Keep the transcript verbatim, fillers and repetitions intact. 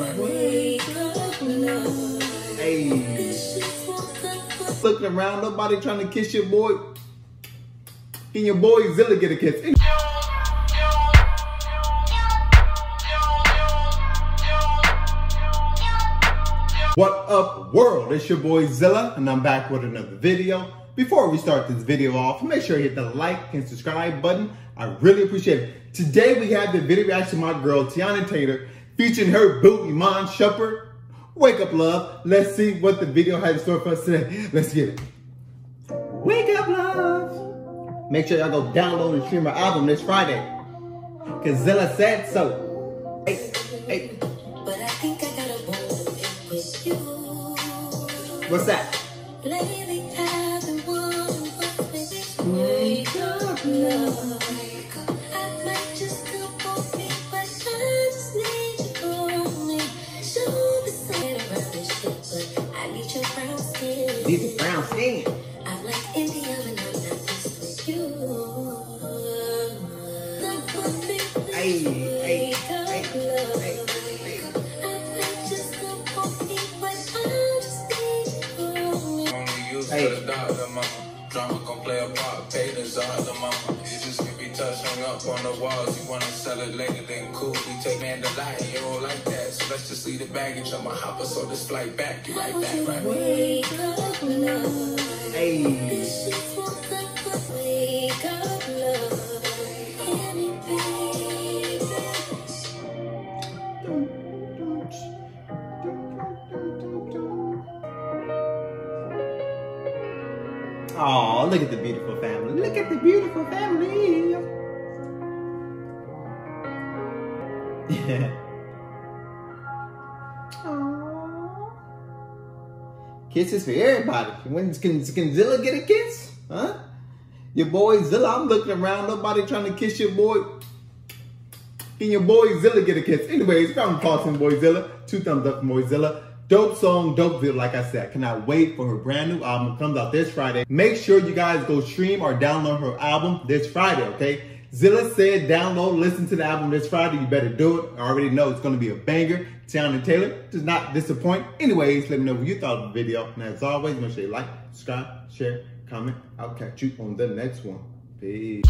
right. Hey. Looking around, nobody trying to kiss your boy. Can your boy Zilla get a kiss? What up, world? It's your boy Zilla, and I'm back with another video. Before we start this video off, make sure you hit the like and subscribe button. I really appreciate it. Today we have the video reaction of my girl Teyana Taylor featuring her boo Iman Shepard. Wake up, love. Let's see what the video has in store for us today. Let's get it. Wake up, love. Make sure y'all go download and stream my album this Friday. Cause Zilla said so. Hey, hey. What's that? Wake up, love. I might just go for me, but I just need you for me. Show me something around this shit, but I need your brown skin. Need the brown skin. I'm like India and I'm not just with you. Look for me, please. Wake up, love. I might just go for me, but I just need you for me. Only you said that, mama. Drama gon' play a part, pay the czar the mama. You just can be touched, hung up on the walls. You wanna sell it later, then cool. We take man to lie, you don't like that. So let's just leave the baggage on my hopper, so this flight back, you right back, right? Wake up, love. Hey. This is what the fuck. Wake up, love. Hear me, baby. Oh, look at the beautiful family. Look at the beautiful family. Yeah. Aww. Kisses for everybody. When can, can Zilla get a kiss? Huh? Your boy Zilla, I'm looking around. Nobody trying to kiss your boy. Can your boy Zilla get a kiss? Anyways, I'm calling boy Zilla. Two thumbs up from boy Zilla. Dope song, dope video, like I said. I cannot wait for her brand new album. It comes out this Friday. Make sure you guys go stream or download her album this Friday, okay? Zilla said download, listen to the album this Friday. You better do it. I already know it's going to be a banger. Teyana Taylor does not disappoint. Anyways, let me know what you thought of the video. And as always, make sure you like, subscribe, share, comment. I'll catch you on the next one. Peace.